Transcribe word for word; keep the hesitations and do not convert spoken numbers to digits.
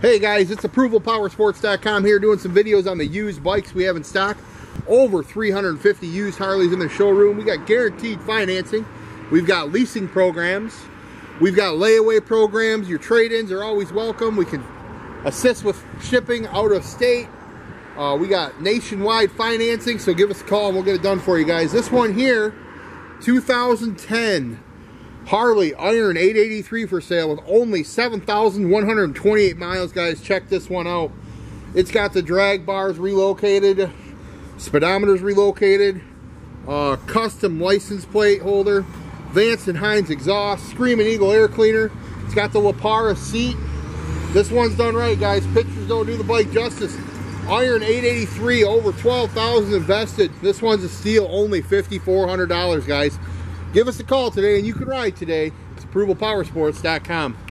Hey guys, it's approval power sports dot com here doing some videos on the used bikes we have in stock. Over three hundred fifty used Harleys in the showroom. We got guaranteed financing. We've got leasing programs. We've got layaway programs. Your trade-ins are always welcome. We can assist with shipping out of state. Uh, we got nationwide financing, so give us a call and we'll get it done for you guys. This one here, two thousand ten. Harley Iron eight eighty-three for sale with only seven thousand one hundred twenty-eight miles, guys. Check this one out. It's got the drag bars relocated, speedometers relocated, uh, custom license plate holder, Vance and Hines exhaust, Screaming Eagle air cleaner. It's got the LaPara seat. This one's done right, guys. Pictures don't do the bike justice. Iron eight eighty-three, over twelve thousand invested. This one's a steal, only fifty-four hundred dollars, guys. Give us a call today and you can ride today. It's approval power sports dot com.